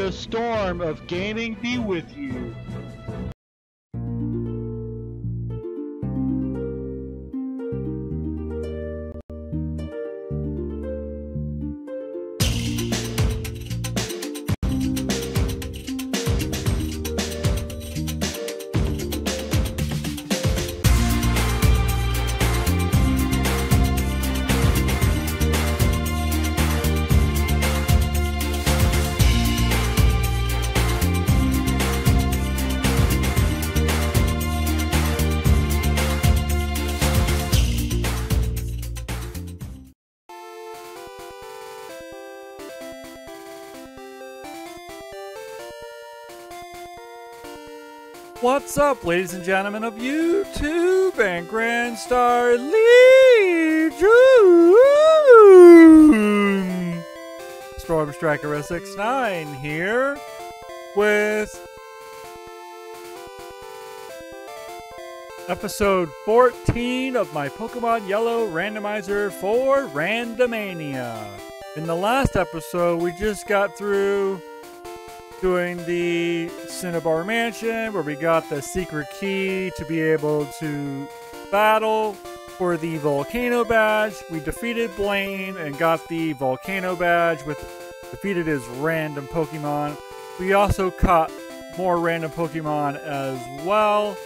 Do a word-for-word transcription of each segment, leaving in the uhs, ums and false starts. the storm of gaming be with you. What's up, ladies and gentlemen of YouTube and Grand Star Legion! Stormstriker S X nine here with episode fourteen of my Pokémon Yellow Randomizer for Randomania. In the last episode, we just got through doing the Cinnabar Mansion, where we got the secret key to be able to battle for the Volcano Badge. We defeated Blaine and got the Volcano Badge, with defeated his random Pokemon. We also caught more random Pokemon as well.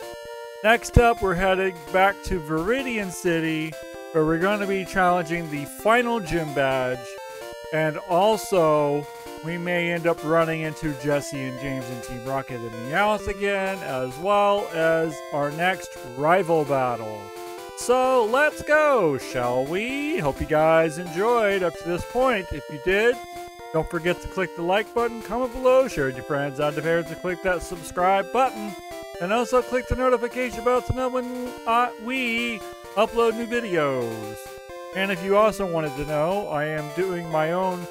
Next up, we're headed back to Viridian City, where we're going to be challenging the final gym badge, and also we may end up running into Jesse and James and Team Rocket and Meowth again, as well as our next rival battle. So let's go, shall we? Hope you guys enjoyed up to this point. If you did, don't forget to click the like button, comment below, share with your friends and favorites, and click that subscribe button. And also click the notification bell to know when uh, we upload new videos. And if you also wanted to know, I am doing my own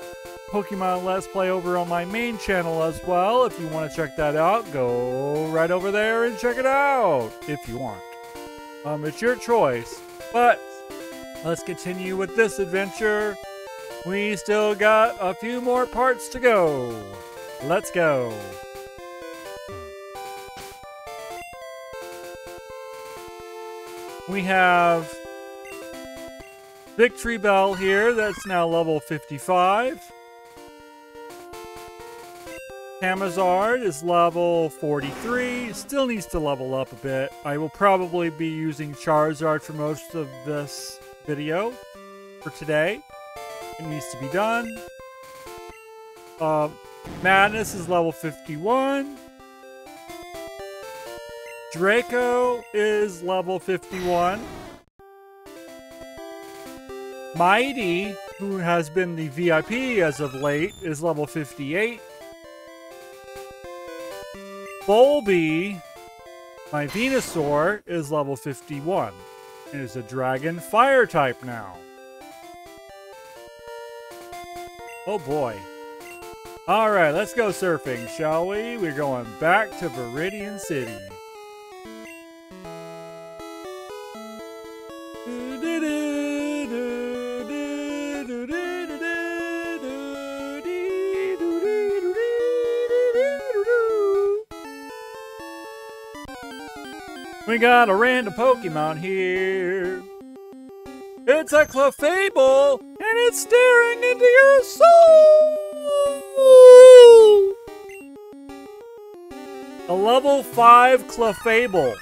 Pokemon Let's Play over on my main channel as well. If you want to check that out, go right over there and check it out if you want. Um, it's your choice. But let's continue with this adventure. We still got a few more parts to go. Let's go. We have Victory Bell here. That's now level fifty-five. Hamazard is level forty-three, still needs to level up a bit. I will probably be using Charizard for most of this video for today. It needs to be done. Uh, Madness is level fifty-one. Draco is level fifty-one. Mighty, who has been the V I P as of late, is level fifty-eight. Bulby, my Venusaur, is level fifty-one. It is a dragon fire type now. Oh boy. Alright, let's go surfing, shall we? We're going back to Viridian City. We got a random Pokemon here. It's a Clefable, and it's staring into your soul! A level five Clefable.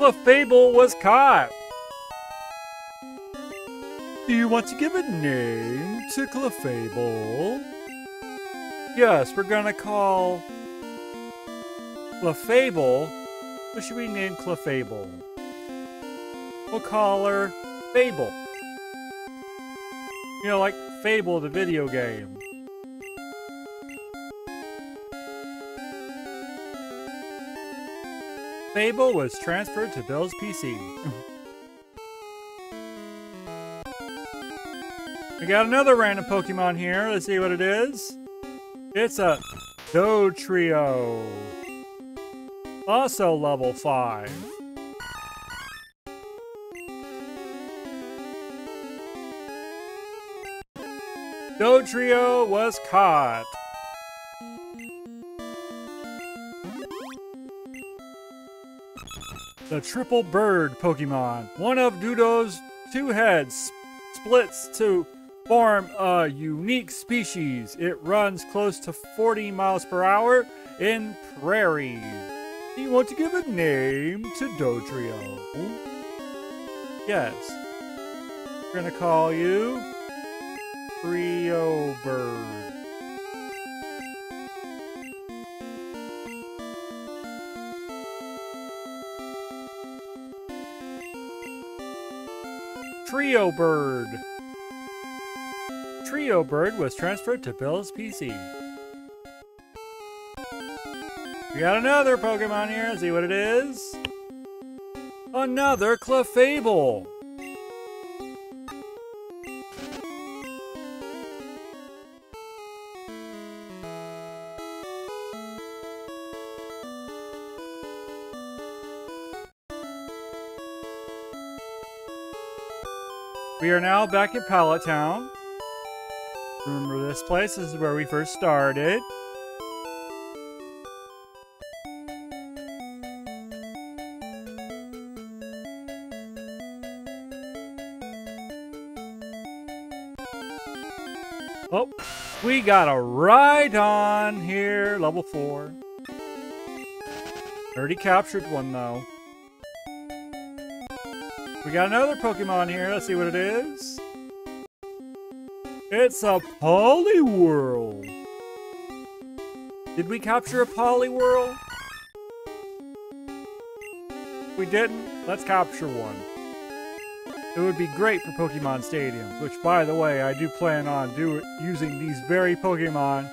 Clefable was caught. Do you want to give a name to Clefable? Yes, we're gonna call Clefable. What should we name Clefable? We'll call her Fable. You know, like Fable the video game. Fable was transferred to Bill's P C. We got another random Pokemon here. Let's see what it is. It's a Dotrio. also level five. Dodrio was caught. The triple bird Pokemon. One of Dudo's two heads splits to form a unique species. It runs close to forty miles per hour in prairies. Do you want to give a name to Dodrio? Yes. We're gonna call you Trio Bird. Trio Bird. Trio Bird was transferred to Bill's P C. We got another Pokemon here. See what it is. Another Clefable. We are now back at Pallet Town. Remember this place? This is where we first started. Oh, we got a Rhydon here, level four. Already captured one though. We got another Pokemon here. Let's see what it is. It's a Poliwhirl. Did we capture a Poliwhirl? If we didn't, let's capture one. It would be great for Pokemon Stadium, which, by the way, I do plan on do using these very Pokemon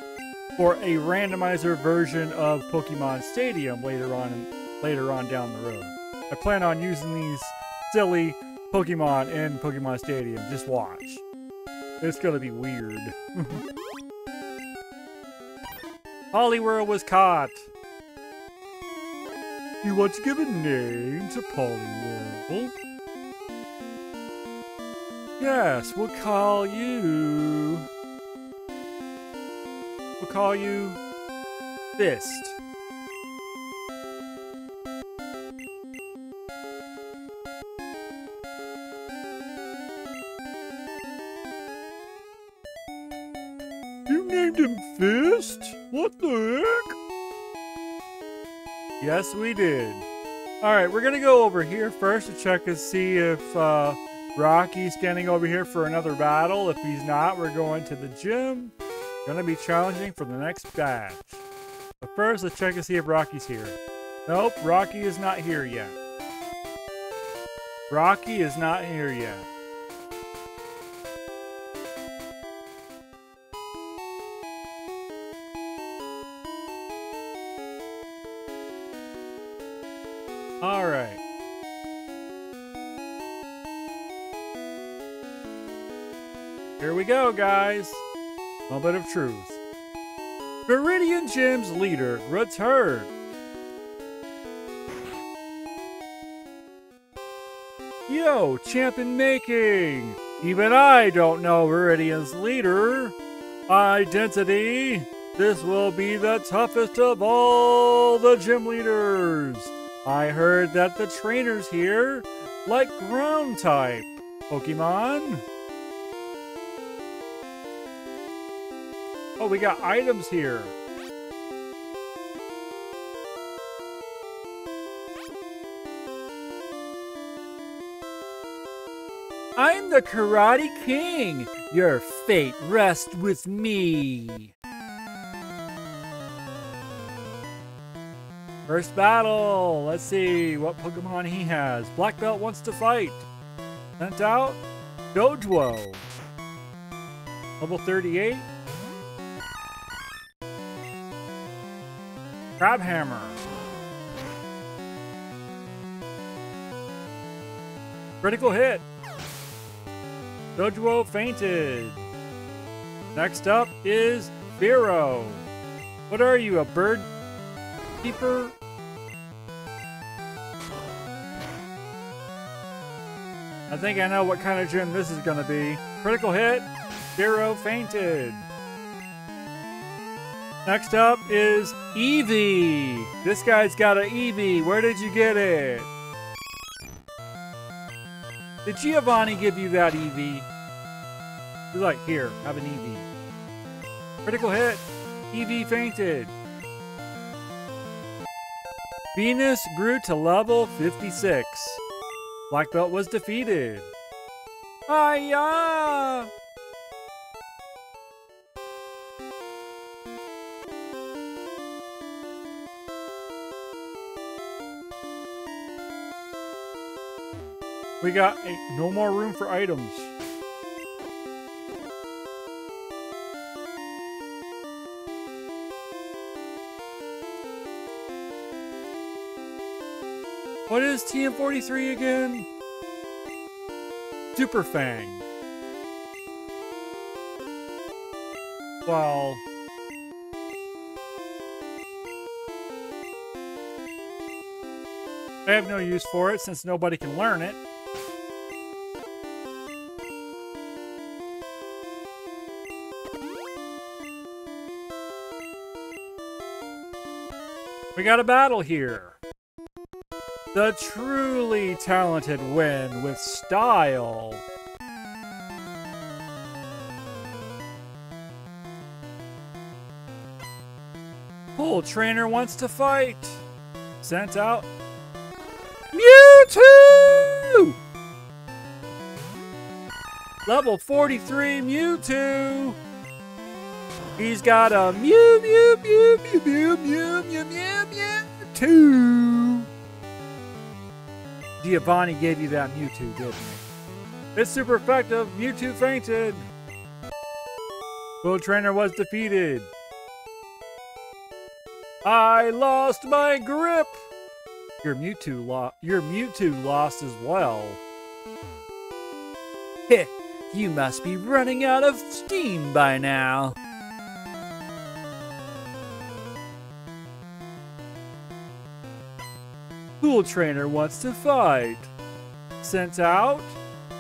for a randomizer version of Pokemon Stadium later on, later on down the road. I plan on using these silly Pokemon in Pokemon Stadium. Just watch. It's gonna be weird. Poliwhirl was caught. You want to give a name to Poliwhirl? Yes, we'll call you... We'll call you... Fist. Fist? What the heck? Yes, we did. Alright, we're gonna go over here first to check and see if uh, Rocky's standing over here for another battle. If he's not, we're going to the gym. Gonna be challenging for the next batch. But first, let's check and see if Rocky's here. Nope, Rocky is not here yet. Rocky is not here yet. Alright. Here we go, guys. A little bit of truth. Viridian Gym's leader returned. Yo, champion making! Even I don't know Viridian's leader. Identity. This will be the toughest of all the gym leaders. I heard that the trainers here like ground-type Pokemon. Oh, we got items here. I'm the Karate King. Your fate rests with me. First battle! Let's see what Pokemon he has. Black Belt wants to fight. Sent out Dodrio. Level thirty-eight. Crabhammer. Critical hit. Dodrio fainted. Next up is Vero. What are you, a bird keeper? I think I know what kind of gym this is gonna be. Critical hit, Zero fainted. Next up is Eevee. This guy's got an Eevee. Where did you get it? Did Giovanni give you that Eevee? He's like, here, have an Eevee. Critical hit. Eevee fainted. Venus grew to level fifty-six. Black Belt was defeated. Hiya! We got a, no more room for items. What is T M forty-three again? Super Fang. Well, I have no use for it since nobody can learn it. We got a battle here. The truly talented win with style. Cool trainer wants to fight. Sent out Mewtwo! Level forty-three Mewtwo! He's got a Mew Mew Mew Mew Mew Mew Mew Mew Mew two. Giovanni gave you that Mewtwo, didn't he? It's super effective. Mewtwo fainted. Bull Trainer was defeated. I lost my grip. Your Mewtwo lost. Your Mewtwo lost as well. Heh! You must be running out of steam by now. Pool Trainer wants to fight. Sent out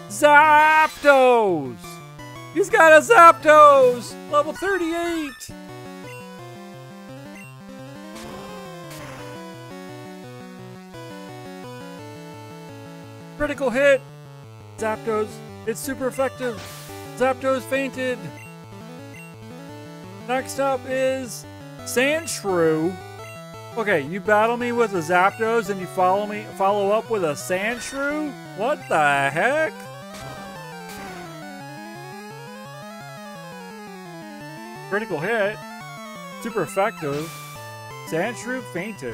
Zapdos. He's got a Zapdos, level thirty-eight. Critical hit. Zapdos, it's super effective. Zapdos fainted. Next up is Sandshrew. Okay, you battle me with a Zapdos and you follow me, follow up with a Sandshrew? What the heck? Critical hit. Super effective. Sandshrew fainted.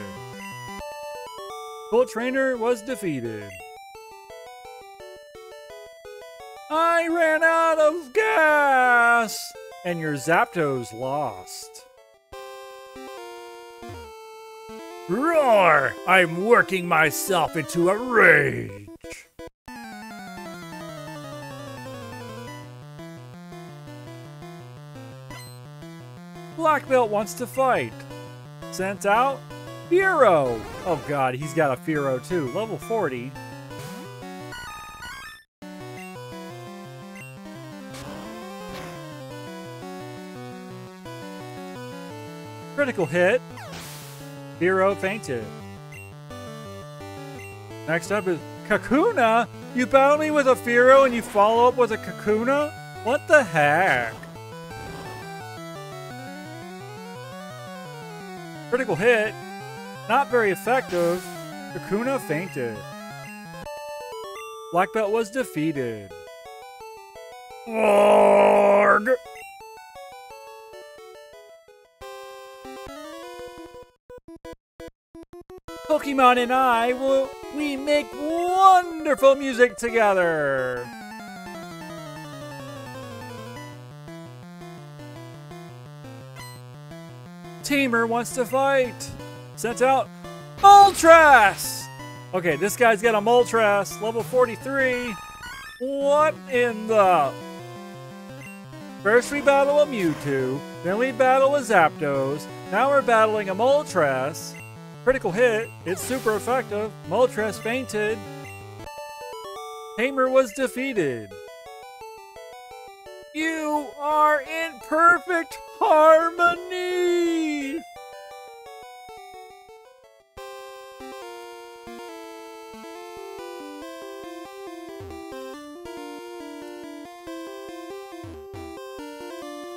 Bull Trainer was defeated. I ran out of gas! And your Zapdos lost. Roar! I'm working myself into a rage! Black Belt wants to fight. Sent out Fearow! Oh god, he's got a Fearow too. Level forty. Critical hit. Fearow fainted. Next up is Kakuna. You battle me with a Fearow and you follow up with a Kakuna? What the heck? Critical hit. Not very effective. Kakuna fainted. Black Belt was defeated. Warg! Pokemon and I, will we make wonderful music together! Tamer wants to fight! Sent out Moltres! Okay, this guy's got a Moltres, level forty-three. What in the... First we battle a Mewtwo, then we battle a Zapdos, now we're battling a Moltres. Critical hit, it's super effective. Moltres fainted. Tamer was defeated. You are in perfect harmony!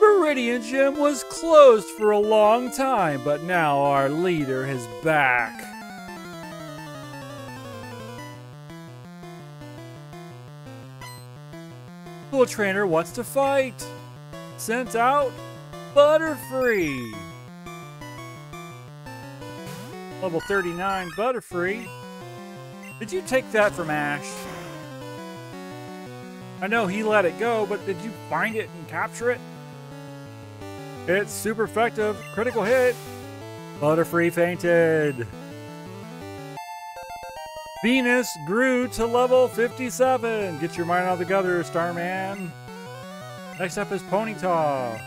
Viridian Gym was closed for a long time, but now our leader is back. Cool trainer wants to fight. Sent out Butterfree. Level thirty-nine Butterfree. Did you take that from Ash? I know he let it go, but did you find it and capture it? It's super effective. Critical hit. Butterfree fainted. Venus grew to level fifty-seven. Get your mind out of the gutter, Starman. Next up is Ponyta.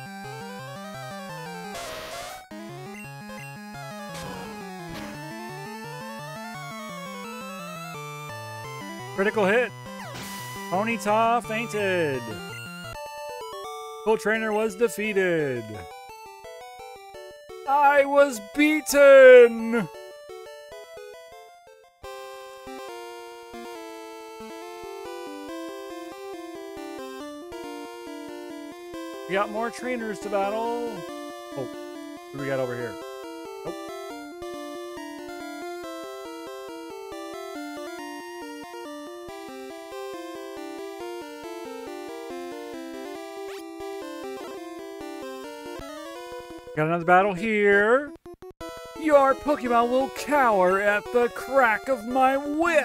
Critical hit. Ponyta fainted. Cool trainer was defeated. I was beaten. We got more trainers to battle. Oh, who do we got over here? Nope. Got another battle here. Your Pokemon will cower at the crack of my whip.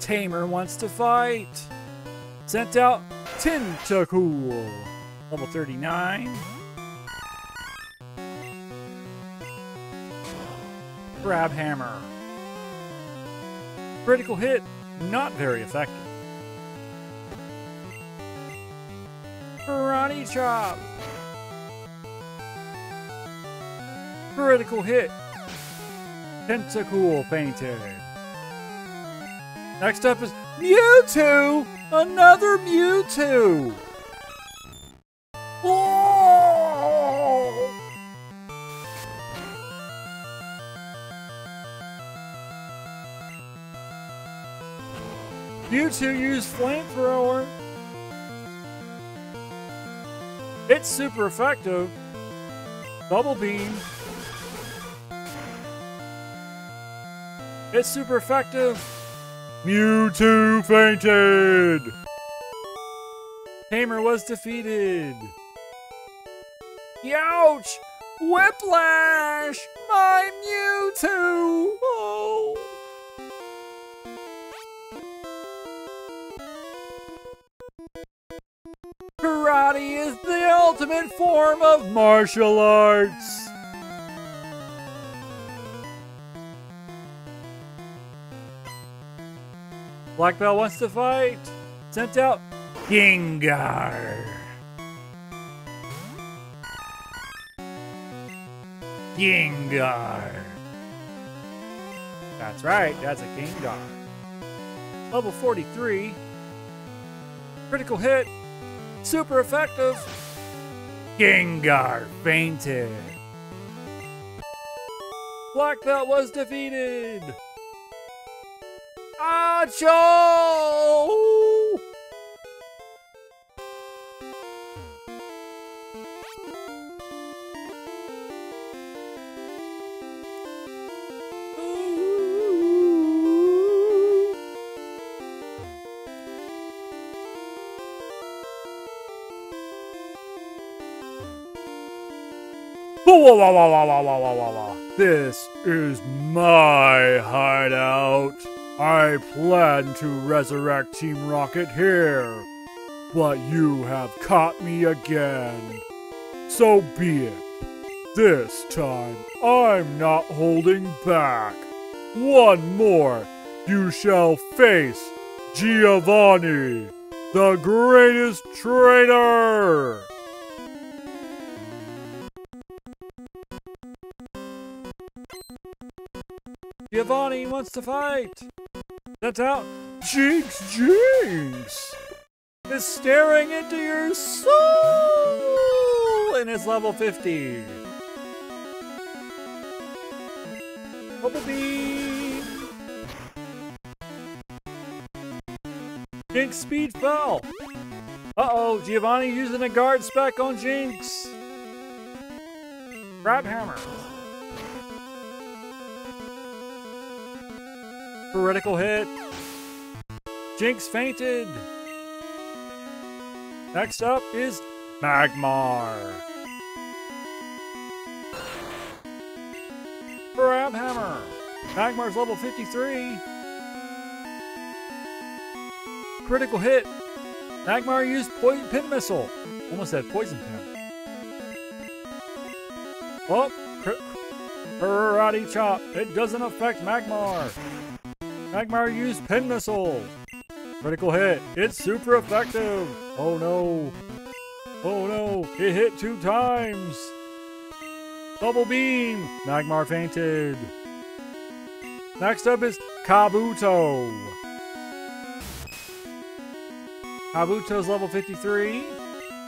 Tamer wants to fight. Sent out Tentacool. Level thirty-nine. Crab Hammer. Critical hit, not very effective. Karate Chop. Critical hit. Tentacool fainted. Next up is Mewtwo! Another Mewtwo! Whoa! Mewtwo used Flamethrower. It's super effective. Bubble Beam. It's super effective. Mewtwo fainted! Tamer was defeated. Ouch! Whiplash! My Mewtwo! Oh! Karate is the ultimate form of martial arts! Black Bell wants to fight. Sent out Gengar. Gengar. That's right, that's a Gengar. Level forty-three. Critical hit. Super effective. Gengar fainted. Black Belt was defeated. Joe! This is my hideout. I plan to resurrect Team Rocket here, but you have caught me again. So be it. This time, I'm not holding back. One more, you shall face Giovanni, the greatest traitor! Giovanni wants to fight! That's out! Jinx! Jinx! Is staring into your soul! And it's level fifty! Bumblebee! Jinx speed fell! Uh-oh! Giovanni using a guard spec on Jinx! Grab hammer! Critical hit. Jinx fainted. Next up is Magmar. Grab hammer. Magmar's level fifty-three. Critical hit. Magmar used poison pin missile. Almost had poison pin. Oh, karate chop. It doesn't affect Magmar. Magmar used Pin Missile! Critical hit! It's super effective! Oh no! Oh no! It hit two times! Double Beam! Magmar fainted! Next up is Kabuto! Kabuto's level fifty-three.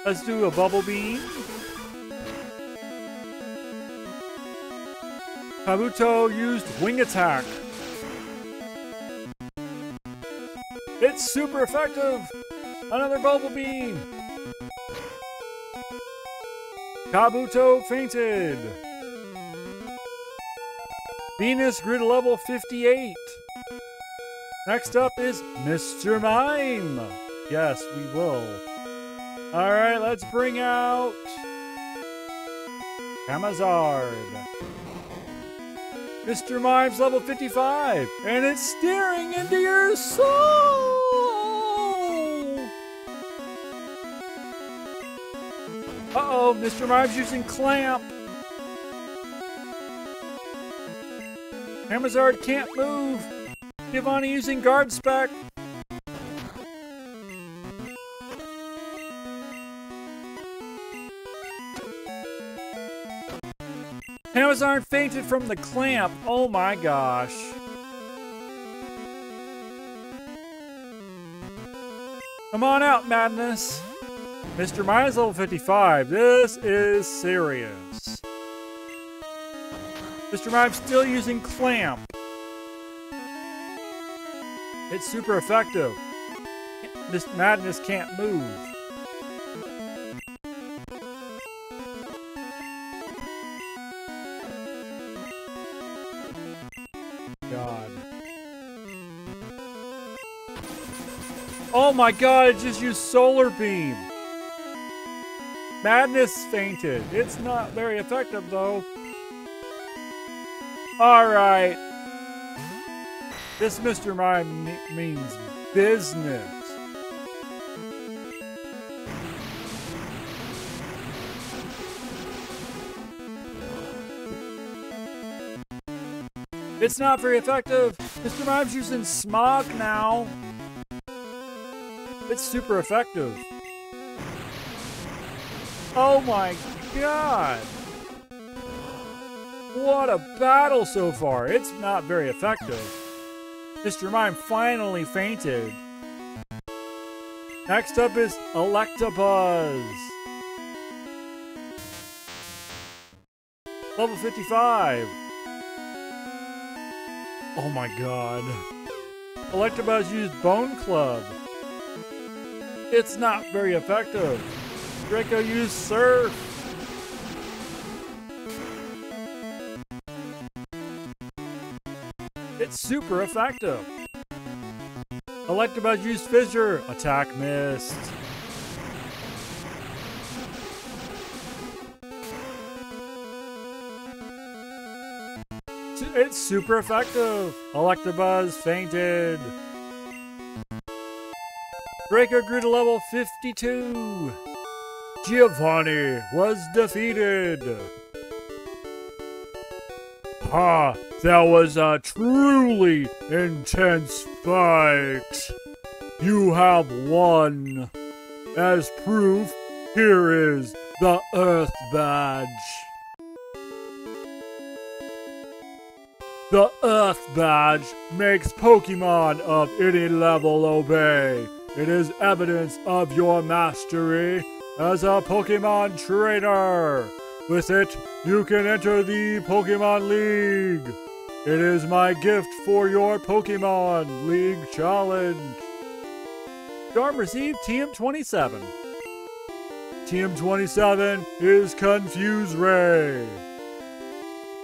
Let's do a Bubble Beam. Kabuto used Wing Attack. It's super effective! Another Bubble Beam! Kabuto fainted! Venus grew to level fifty-eight! Next up is Mister Mime! Yes, we will. Alright, let's bring out... Kamazard! Mister Mime's level fifty-five! And it's staring into your soul! Uh-oh, Mister Mime's using Clamp! Kamazard can't move! Giovanni using Guard Spec! Kamazard fainted from the Clamp! Oh my gosh! Come on out, Madness! Mister Mime's level fifty-five. This is serious. Mister Mime's still using Clamp. It's super effective. This Madness can't move. God. Oh my God, it just used Solar Beam. Madness fainted. It's not very effective, though. Alright. This Mister Mime me means business. It's not very effective. Mister Mime's using Smog now. It's super effective. Oh my God! What a battle so far! It's not very effective. Mister Mime finally fainted. Next up is Electabuzz. Level fifty-five. Oh my God. Electabuzz used Bone Club. It's not very effective. Draco used Surf! It's super effective! Electabuzz used Fissure! Attack missed! It's super effective! Electabuzz fainted! Draco grew to level fifty-two! Giovanni was defeated! Ha! That was a truly intense fight! You have won! As proof, here is the Earth Badge! The Earth Badge makes Pokémon of any level obey. It is evidence of your mastery as a Pokémon trainer. With it, you can enter the Pokémon League. It is my gift for your Pokémon League Challenge. Charm received T M twenty-seven. T M twenty-seven is Confuse Ray.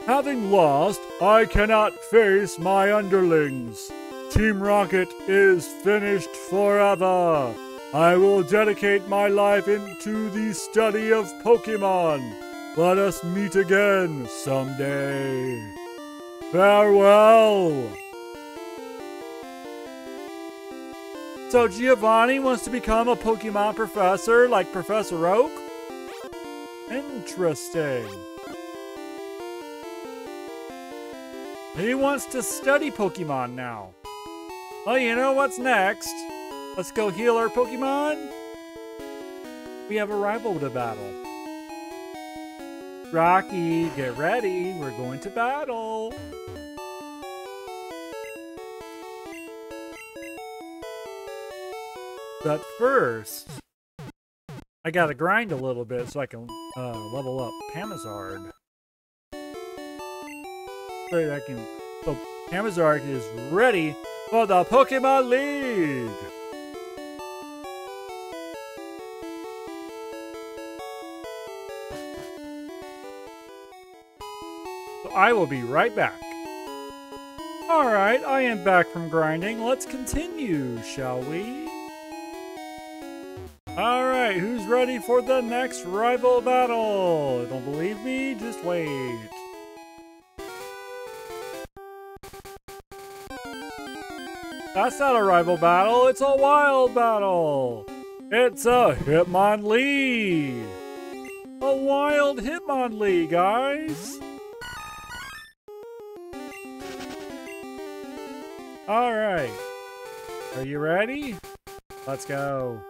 Having lost, I cannot face my underlings. Team Rocket is finished forever. I will dedicate my life into the study of Pokémon. Let us meet again someday. Farewell! So Giovanni wants to become a Pokémon professor like Professor Oak? Interesting. He wants to study Pokémon now. Well, you know what's next? Let's go heal our Pokémon. We have a rival to battle. Rocky, get ready. We're going to battle. But first, I gotta grind a little bit so I can uh, level up Pamazard. So I can. So Pamazard is ready for the Pokémon League. So I will be right back. All right, I am back from grinding. Let's continue, shall we? Alright, who's ready for the next rival battle? Don't believe me? Just wait. That's not a rival battle, it's a wild battle! It's a Hitmonlee! A wild Hitmonlee, guys! Alright. Are you ready? Let's go.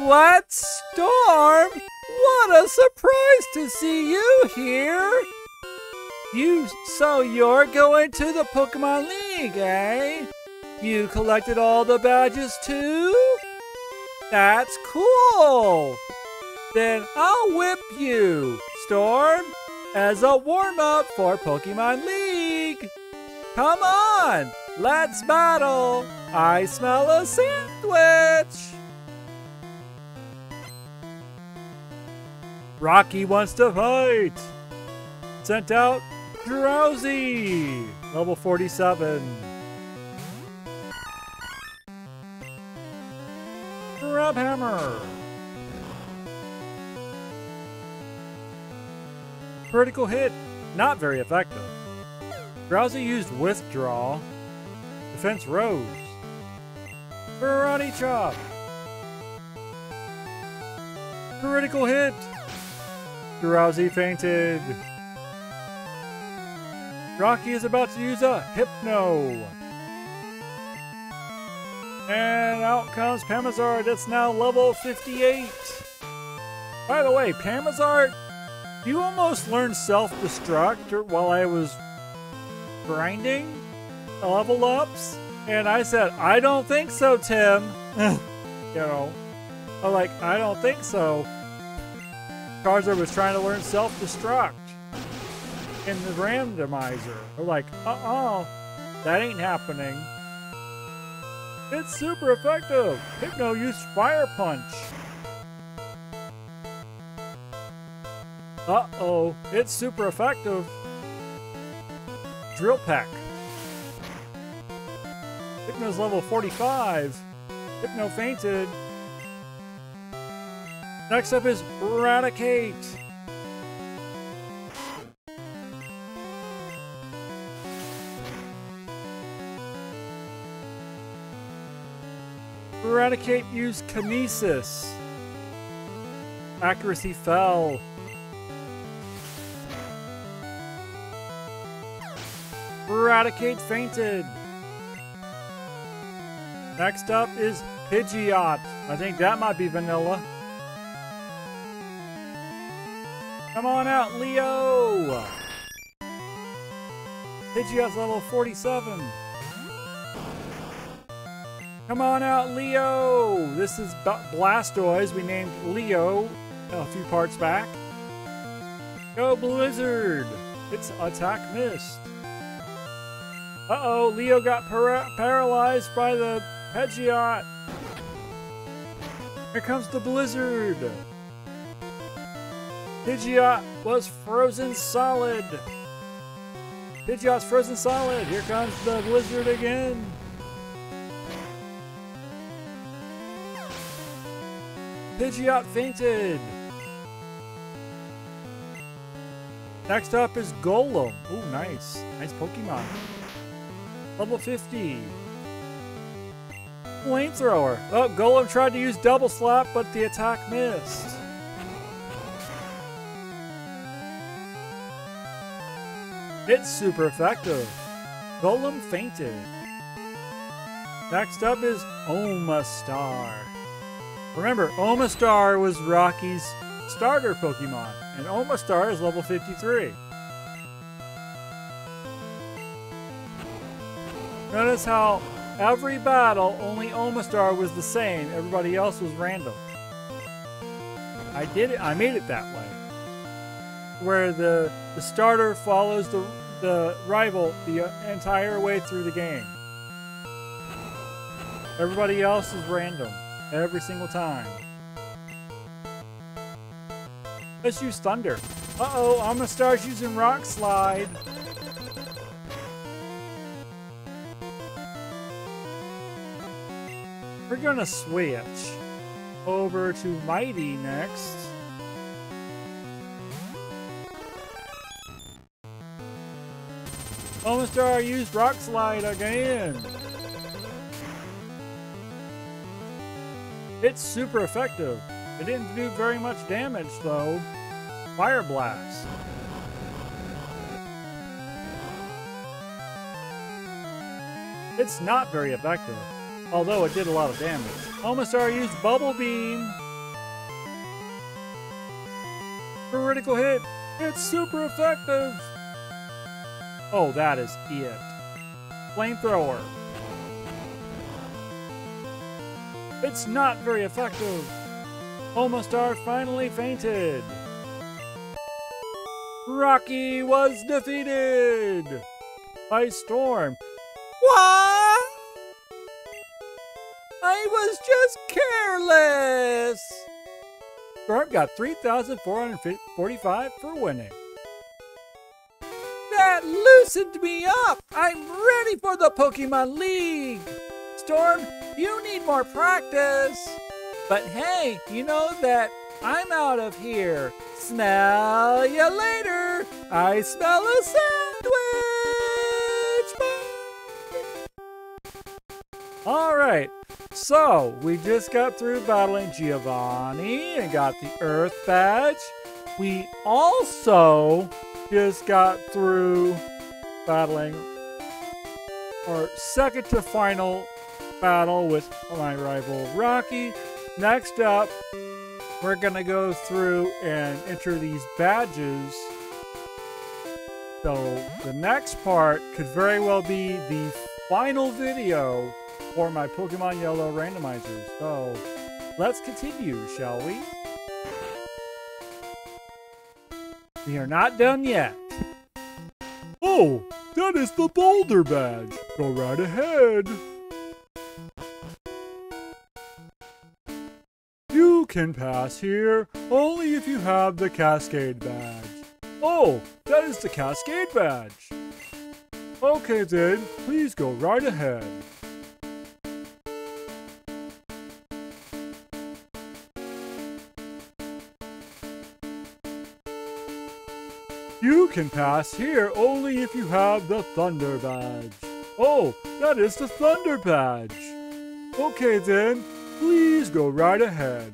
Let's Storm! What a surprise to see you here! You, so you're going to the Pokémon League, eh? You collected all the badges too? That's cool! Then I'll whip you, Storm, as a warm-up for Pokémon League! Come on! Let's battle! I smell a sandwich! Rocky wants to fight! Sent out Drowsy! Level forty-seven. Grub Hammer! Critical hit, not very effective. Drowsy used Withdraw. Defense rose. Karate Chop! Critical hit! Drowsy fainted. Rocky is about to use a Hypno. And out comes Pamazard. It's now level fifty-eight. By the way, Pamazard, you almost learned Self-Destruct while I was grinding level ups. And I said, I don't think so, Tim. You know, I'm like, I don't think so. Charizard was trying to learn Self-Destruct in the randomizer. We're like, uh-uh, that ain't happening. It's super effective. Hypno used Fire Punch. Uh-oh, it's super effective. Drill Pack. Hypno's level forty-five. Hypno fainted. Next up is Raticate. Raticate used Kinesis. Accuracy fell. Raticate fainted. Next up is Pidgeot. I think that might be vanilla. Come on out, Leo! Pidgeot's level forty-seven. Come on out, Leo! This is Blastoise. We named Leo a few parts back. Go Blizzard! It's attack missed. Uh-oh, Leo got para paralyzed by the Pidgeot. Here comes the Blizzard. Pidgeot was frozen solid. Pidgeot's frozen solid. Here comes the Blizzard again. Pidgeot fainted. Next up is Golem. Ooh, nice. Nice Pokemon. Level fifty. Flamethrower. Oh, Golem tried to use Double Slap, but the attack missed. It's super effective. Golem fainted. Next up is Omastar. Remember, Omastar was Rocky's starter Pokemon, and Omastar is level fifty-three. Notice how every battle, only Omastar was the same. Everybody else was random. I did it. I made it that way, where the the starter follows the the rival the entire way through the game. Everybody else is random every single time. Let's use Thunder. Uh-oh, Omastar's using Rock Slide. We're gonna switch over to Mighty next. Omastar used Rock Slide again. It's super effective. It didn't do very much damage though. Fire Blast. It's not very effective, although it did a lot of damage. Omastar used Bubble Beam. Critical hit. It's super effective. Oh, that is it. Flamethrower. It's not very effective. Omastar finally fainted. Rocky was defeated by Storm. What? I was just careless. Storm got three thousand four hundred forty-five for winning. That loosened me up. I'm ready for the Pokémon League. Storm, you need more practice. But hey, you know that I'm out of here. Smell ya later. I smell a sandwich. All right. So we just got through battling Giovanni and got the Earth badge. We also just got through battling our second to final battle with my rival Rocky. Next up, we're going to go through and enter these badges. So the next part could very well be the final video for my Pokemon Yellow Randomizer. So let's continue, shall we? We are not done yet. Oh, that is the Boulder badge. Go right ahead. Can pass here only if you have the Cascade badge. Oh, that is the Cascade badge. Okay then, please go right ahead. You can pass here only if you have the Thunder badge. Oh, that is the Thunder badge. Okay then, please go right ahead.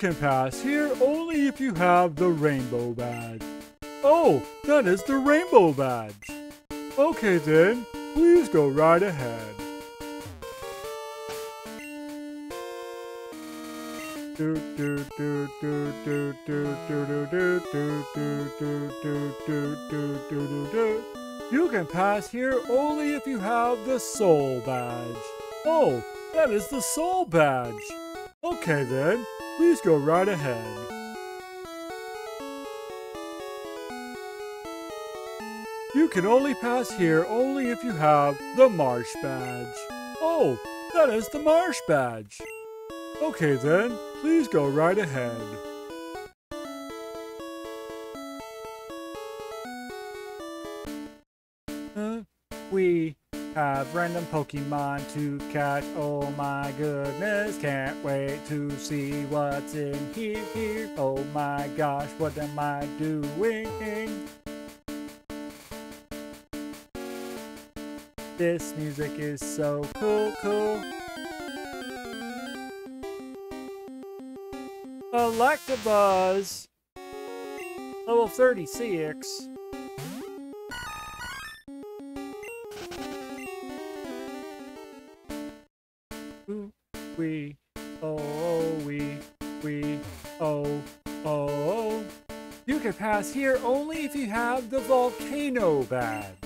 Can pass here only if you have the Rainbow badge. Oh, that is the Rainbow badge. Okay then, please go right ahead. Do do do do do do do do do do do do do do. You can pass here only if you have the soul badge. Oh, that is the soul badge. Okay then, please go right ahead. You can only pass here only if you have the marsh badge. Oh, that is the marsh badge. Okay then, please go right ahead. Uh, we have random Pokemon to catch. Oh my goodness, can't wait to see what's in here. here. Oh my gosh, what am I doing? This music is so cool, cool. Electabuzz! Level thirty-six. Ooh, we, oh, oh, we, we, oh, oh, oh. You can pass here only if you have the volcano badge.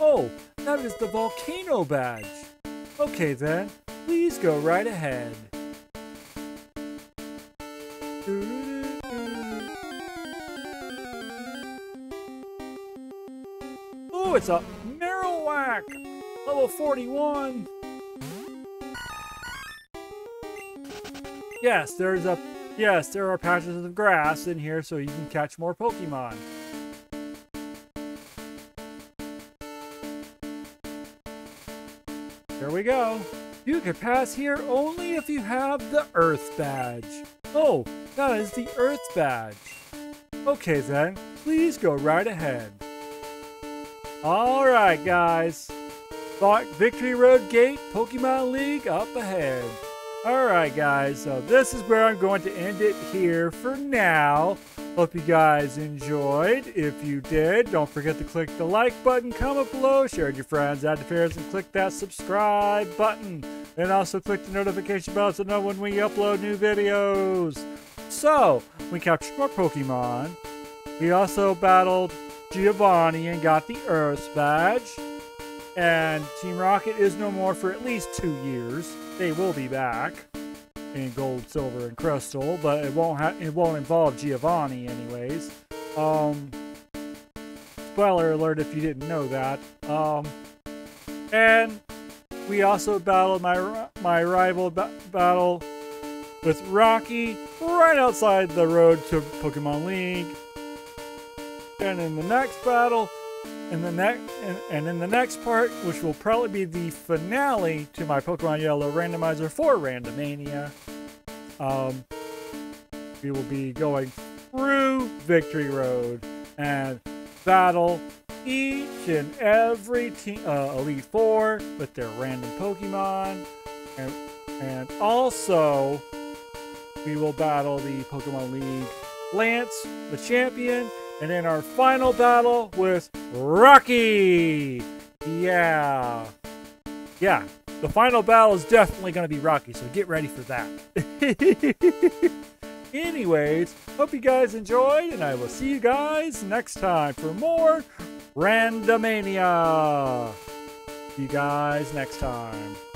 Oh! That is the volcano badge. Okay then, please go right ahead. Ooh, it's a Marowak! Level forty-one! Yes, there's a yes, there are patches of grass in here so you can catch more Pokemon. Here we go. You can pass here only if you have the Earth badge. Oh, that is the Earth badge. Okay then, please go right ahead. Alright guys. Victory Road Gate, Pokemon League up ahead. Alright guys, so this is where I'm going to end it here for now. Hope you guys enjoyed. If you did, don't forget to click the like button, comment below, share with your friends, add to favorites, and click that subscribe button. And also click the notification bell to know when we upload new videos. So, we captured more Pokemon. We also battled Giovanni and got the Earth's badge. And Team Rocket is no more for at least two years. They will be back. In gold, silver, and crystal, but it won't ha it won't involve Giovanni, anyways. Um, spoiler alert if you didn't know that. Um, and we also battled my my rival ba battle with Rocky right outside the road to Pokemon League. And in the next battle, in the next and, and in the next part, which will probably be the finale to my Pokemon Yellow Randomizer for Randomania, um, we will be going through Victory Road and battle each and every team, uh, Elite Four with their random Pokemon, and and also we will battle the Pokemon League Lance, the champion. And in our final battle with Rocky! Yeah. Yeah, the final battle is definitely going to be Rocky, so get ready for that. Anyways, hope you guys enjoyed, and I will see you guys next time for more Randomania. See you guys next time.